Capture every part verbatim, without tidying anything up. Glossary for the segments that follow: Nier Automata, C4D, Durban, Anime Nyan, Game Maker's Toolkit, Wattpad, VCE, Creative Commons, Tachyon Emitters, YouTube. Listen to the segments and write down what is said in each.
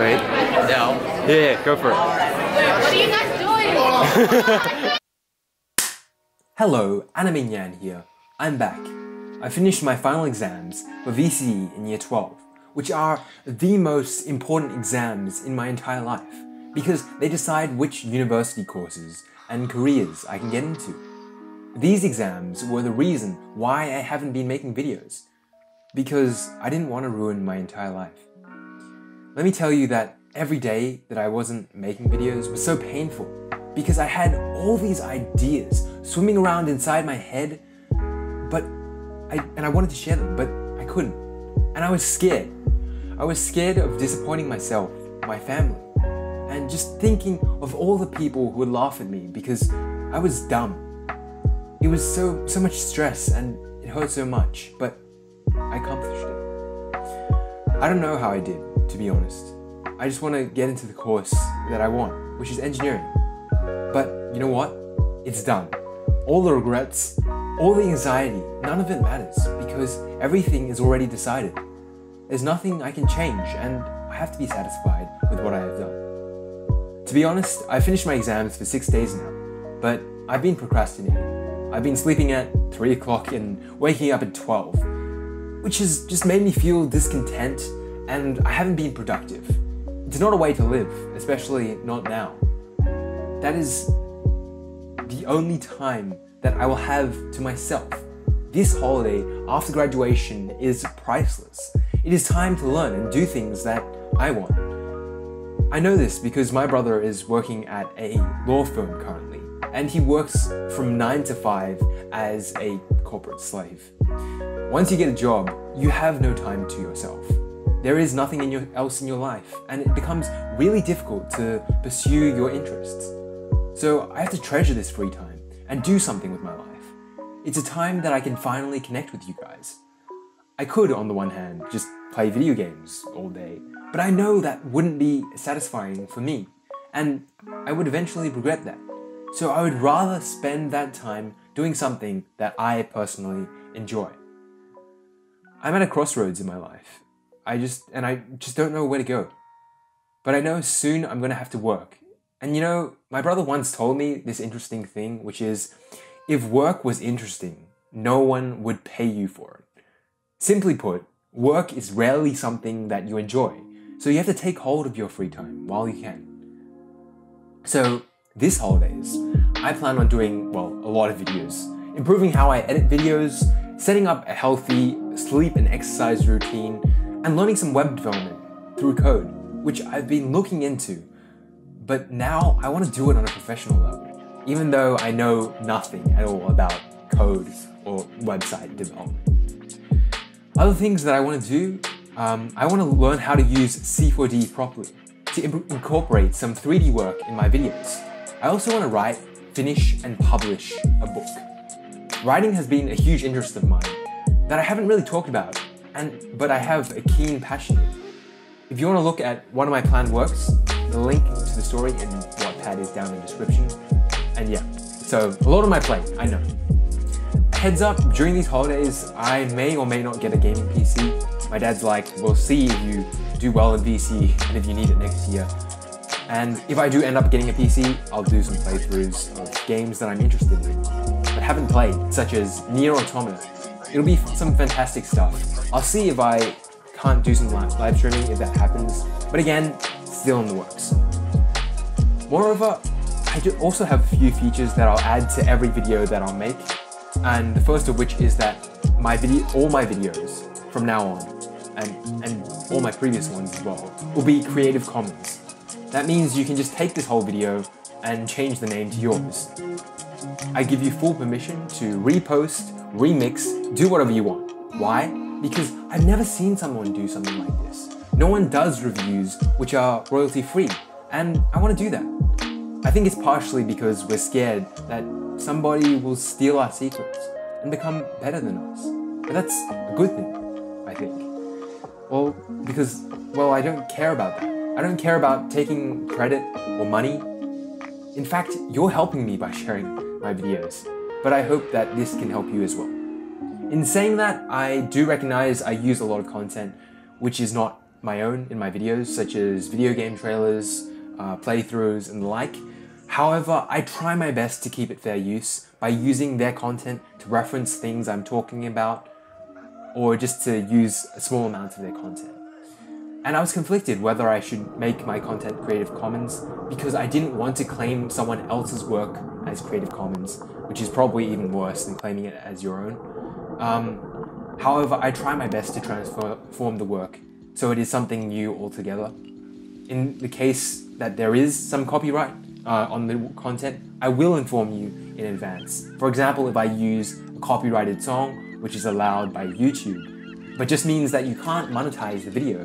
Right? No. Yeah, yeah, go for it. What are you guys doing? Hello, Anime Nyan here. I'm back. I finished my final exams for V C E in year twelve, which are the most important exams in my entire life, because they decide which university courses and careers I can get into. These exams were the reason why I haven't been making videos, because I didn't want to ruin my entire life. Let me tell you that every day that I wasn't making videos was so painful, because I had all these ideas swimming around inside my head, but I, and I wanted to share them, but I couldn't. And I was scared. I was scared of disappointing myself, my family, and just thinking of all the people who would laugh at me because I was dumb. It was so, so much stress and it hurt so much, but I accomplished it. I don't know how I did, to be honest. I just want to get into the course that I want, which is engineering. But you know what? It's done. All the regrets, all the anxiety, none of it matters because everything is already decided. There's nothing I can change and I have to be satisfied with what I have done. To be honest, I finished my exams for six days now, but I've been procrastinating. I've been sleeping at three o'clock and waking up at twelve, which has just made me feel discontent and I haven't been productive. It's not a way to live, especially not now. That is the only time that I will have to myself. This holiday after graduation is priceless. It is time to learn and do things that I want. I know this because my brother is working at a law firm currently, and he works from nine to five as a corporate slave. Once you get a job, you have no time to yourself. There is nothing in your, else in your life, and it becomes really difficult to pursue your interests. So I have to treasure this free time and do something with my life. It's a time that I can finally connect with you guys. I could, on the one hand, just play video games all day, but I know that wouldn't be satisfying for me, and I would eventually regret that. So I would rather spend that time doing something that I personally enjoy. I'm at a crossroads in my life. I just, and I just don't know where to go. But I know soon I'm going to have to work. And you know, my brother once told me this interesting thing, which is, if work was interesting, no one would pay you for it. Simply put, work is rarely something that you enjoy. So you have to take hold of your free time while you can. So, this holidays, I plan on doing, well, a lot of videos, improving how I edit videos, setting up a healthy sleep and exercise routine, and learning some web development through code, which I've been looking into, but now I want to do it on a professional level, even though I know nothing at all about code or website development. Other things that I want to do, um, I want to learn how to use C four D properly to incorporate some three D work in my videos. I also want to write, finish, and publish a book. Writing has been a huge interest of mine that I haven't really talked about, and but I have a keen passion. If you want to look at one of my planned works, the link to the story in Wattpad is down in the description. And yeah, so a lot on my plate, I know. Heads up, during these holidays, I may or may not get a gaming P C. My dad's like, we'll see if you do well in V C and if you need it next year. And if I do end up getting a P C, I'll do some playthroughs of games that I'm interested in, but haven't played, such as Nier Automata. It'll be some fantastic stuff. I'll see if I can't do some live streaming if that happens, but again, still in the works. Moreover, I do also have a few features that I'll add to every video that I'll make, and the first of which is that my video, all my videos from now on, and, and all my previous ones as well, will be Creative Commons. That means you can just take this whole video and change the name to yours. I give you full permission to repost, remix, do whatever you want. Why? Because I've never seen someone do something like this. No one does reviews which are royalty free, and I want to do that. I think it's partially because we're scared that somebody will steal our secrets and become better than us. But that's a good thing, I think. Well, because, well, I don't care about that. I don't care about taking credit or money. In fact, you're helping me by sharing my videos, but I hope that this can help you as well. In saying that, I do recognize I use a lot of content which is not my own in my videos, such as video game trailers, uh, playthroughs, and the like. However, I try my best to keep it fair use by using their content to reference things I'm talking about, or just to use a small amount of their content. And I was conflicted whether I should make my content Creative Commons, because I didn't want to claim someone else's work as Creative Commons, which is probably even worse than claiming it as your own. Um, however, I try my best to transform the work, so it is something new altogether. In the case that there is some copyright uh, on the content, I will inform you in advance. For example, if I use a copyrighted song, which is allowed by YouTube, but just means that you can't monetize the video.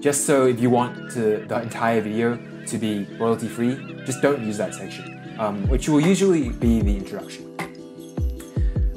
Just so if you want to, the entire video to be royalty-free, just don't use that section, um, which will usually be the introduction.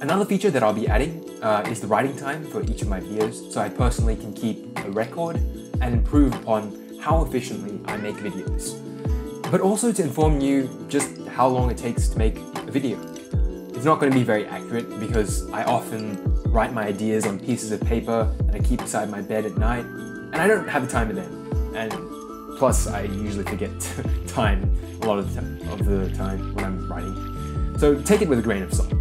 Another feature that I'll be adding uh, is the writing time for each of my videos, so I personally can keep a record and improve upon how efficiently I make videos. But also to inform you just how long it takes to make a video. It's not going to be very accurate because I often write my ideas on pieces of paper that I keep beside my bed at night, and I don't have the time for them, and plus I usually forget time a lot of the, time, of the time when I'm writing. So take it with a grain of salt.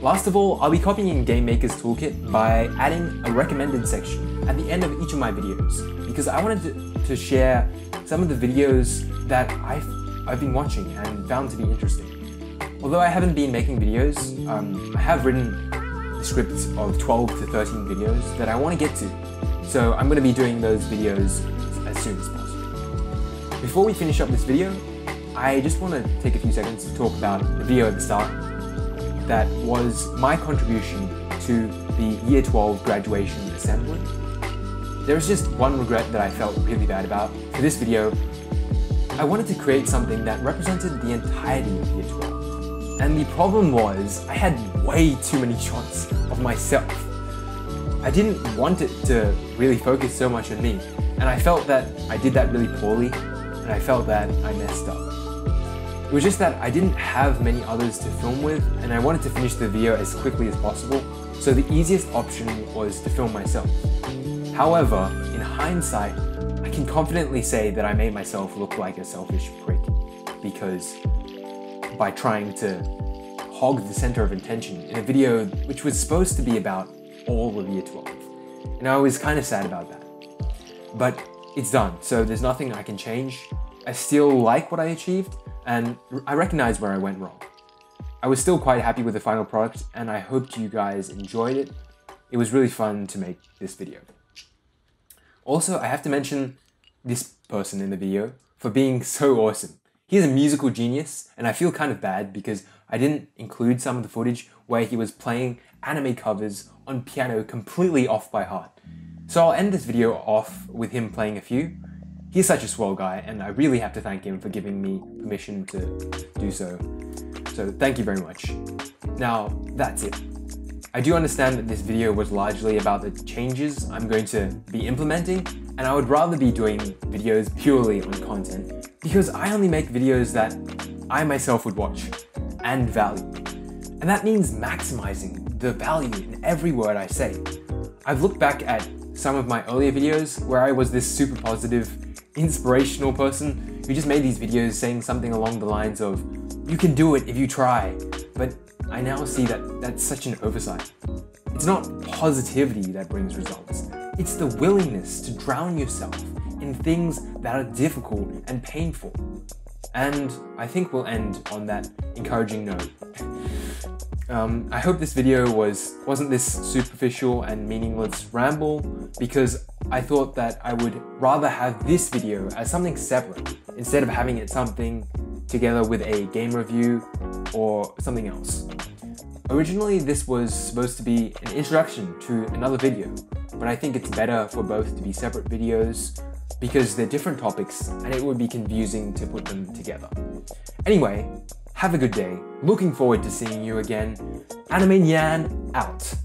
Last of all, I'll be copying Game Maker's Toolkit by adding a recommended section at the end of each of my videos, because I wanted to, to share some of the videos that I've, I've been watching and found to be interesting. Although I haven't been making videos, um, I have written scripts of twelve to thirteen videos that I want to get to. So I'm going to be doing those videos as soon as possible. Before we finish up this video, I just want to take a few seconds to talk about the video at the start that was my contribution to the Year twelve graduation assembly. There was just one regret that I felt really bad about for this video. I wanted to create something that represented the entirety of Year twelve. And the problem was, I had way too many shots of myself. I didn't want it to really focus so much on me, and I felt that I did that really poorly, and I felt that I messed up. It was just that I didn't have many others to film with, and I wanted to finish the video as quickly as possible, so the easiest option was to film myself. However, in hindsight, I can confidently say that I made myself look like a selfish prick, because by trying to hog the center of attention in a video which was supposed to be about all of Year twelve. And I was kind of sad about that. But it's done, so there's nothing I can change. I still like what I achieved, and I recognize where I went wrong. I was still quite happy with the final product, and I hoped you guys enjoyed it. It was really fun to make this video. Also, I have to mention this person in the video for being so awesome. He's a musical genius, and I feel kind of bad because I didn't include some of the footage where he was playing anime covers on piano completely off by heart. So I'll end this video off with him playing a few. He's such a swell guy, and I really have to thank him for giving me permission to do so. So thank you very much. Now, that's it. I do understand that this video was largely about the changes I'm going to be implementing, and I would rather be doing videos purely on content, because I only make videos that I myself would watch and value. And that means maximizing the value in every word I say. I've looked back at some of my earlier videos where I was this super positive, inspirational person who just made these videos saying something along the lines of, "You can do it if you try." But I now see that that's such an oversight. It's not positivity that brings results. It's the willingness to drown yourself in things that are difficult and painful. And I think we'll end on that encouraging note. Um, I hope this video was, wasn't this superficial and meaningless ramble, because I thought that I would rather have this video as something separate instead of having it something together with a game review or something else. Originally, this was supposed to be an introduction to another video, but I think it's better for both to be separate videos because they're different topics and it would be confusing to put them together. Anyway, have a good day. Looking forward to seeing you again. Anime Nyan out.